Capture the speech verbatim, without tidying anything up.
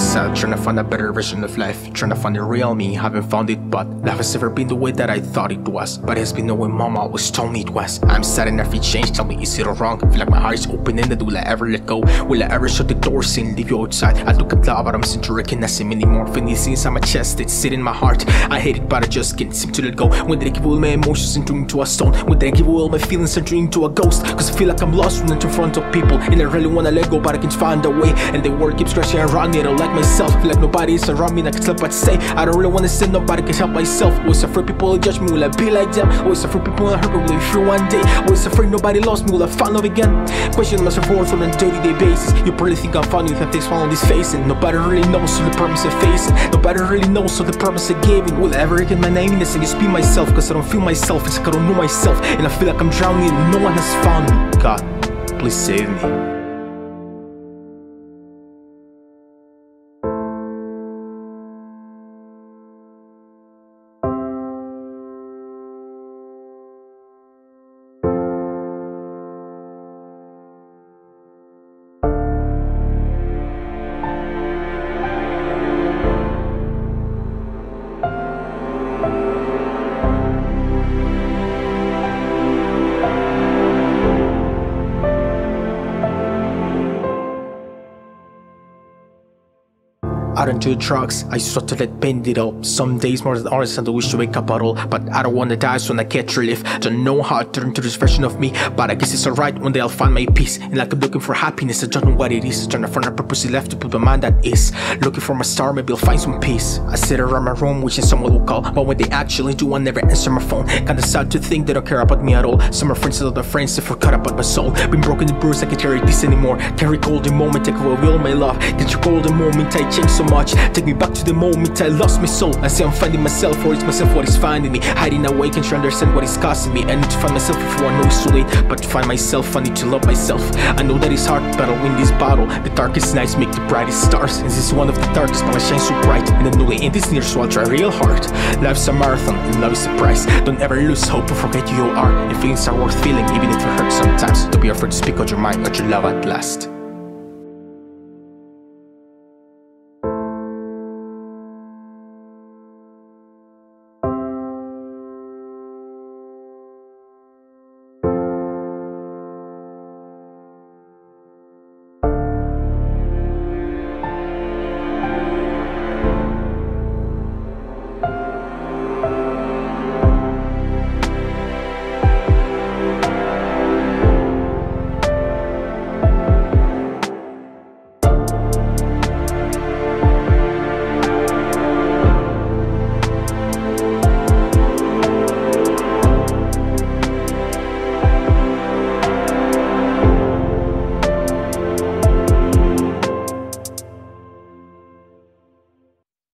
sad, trying to find a better version of life, trying to find the real me, haven't found it, but life has never been the way that I thought it was, but it's been the way mama always told me it was. I'm sad and every change, tell me is it wrong, feel like my heart is open-ended, will I ever let go, will I ever shut the doors and leave you outside? I look at love but I'm seem to recognize him anymore, feelings inside my chest, it's sitting in my heart, I hate it but I just can't seem to let go, when did I give all my emotions and turn into a stone, when did I give all my feelings and turn into a ghost, cause I feel like I'm lost when I'm in front of people, and I really wanna let go but I can't find a way, and the world keeps crashing around me, I don't like myself, feel like nobody is around me and I can't sleep but say, I don't really wanna say nobody can help myself, always afraid people will judge me, will I be like them, always afraid people will hurt me, will I feel one day, always afraid nobody lost me, will I find love again, question myself forth on a day-to-day basis, you probably think I'm funny if I take one on this face, and nobody really knows all the problems I'm facing, nobody really knows all the problems I gave, and will I ever get my nameless and just be myself, cause I don't feel myself, it's like I don't know myself, and I feel like I'm drowning and no one has found me, God, please save me. Out into the drugs, I sought to let pain it up. Some days more than others, I don't wish to wake up at all, but I don't wanna die, so I can't relief. Don't know how I turn to this version of me, but I guess it's alright, one day I'll find my peace. And I keep looking for happiness, I don't know what it is, trying to find a purpose left to put my mind at ease. Looking for my star, maybe I'll find some peace. I sit around my room wishing someone will call, but when they actually do, I never answer my phone. Kinda sad to think they don't care about me at all. Some of my friends are other friends, they forgot about my soul. Been broken and bruised, I can't carry this anymore. Can't recall the moment, take away all my love. Can't recall the moment I changed so much. Take me back to the moment I lost my soul. I say I'm finding myself, or it's myself what is finding me. Hiding away, can't try to understand what is causing me. I need to find myself before I know it's too late, but to find myself I need to love myself. I know that it's hard, but I'll win this battle. The darkest nights make the brightest stars, and this is one of the darkest, but I shine so bright. And I know the end is near, so I'll try real hard. Life's a marathon, and love is the prize. Don't ever lose hope or forget who you are, and feelings are worth feeling, even if it hurts sometimes. Don't be afraid to speak out your mind, or your love at last.